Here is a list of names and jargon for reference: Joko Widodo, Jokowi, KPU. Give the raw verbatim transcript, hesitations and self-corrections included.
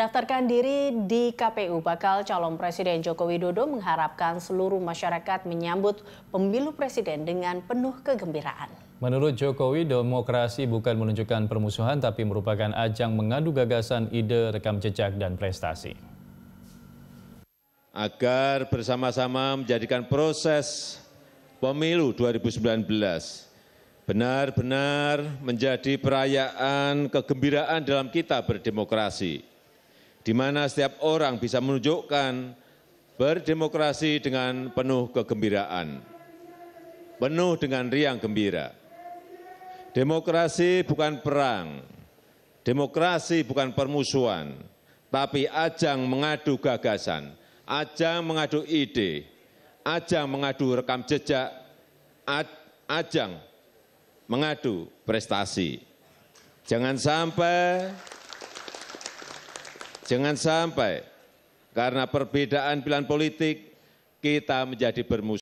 Daftarkan diri di K P U, bakal calon Presiden Joko Widodo mengharapkan seluruh masyarakat menyambut pemilu presiden dengan penuh kegembiraan. Menurut Jokowi, demokrasi bukan menunjukkan permusuhan tapi merupakan ajang mengadu gagasan, ide, rekam jejak, dan prestasi. Agar bersama-sama menjadikan proses pemilu dua ribu sembilan belas benar-benar menjadi perayaan kegembiraan dalam kita berdemokrasi, di mana setiap orang bisa menunjukkan berdemokrasi dengan penuh kegembiraan, penuh dengan riang gembira. Demokrasi bukan perang, demokrasi bukan permusuhan, tapi ajang mengadu gagasan, ajang mengadu ide, ajang mengadu rekam jejak, ajang mengadu prestasi. Jangan sampai Jangan sampai karena perbedaan pilihan politik kita menjadi bermusuhan.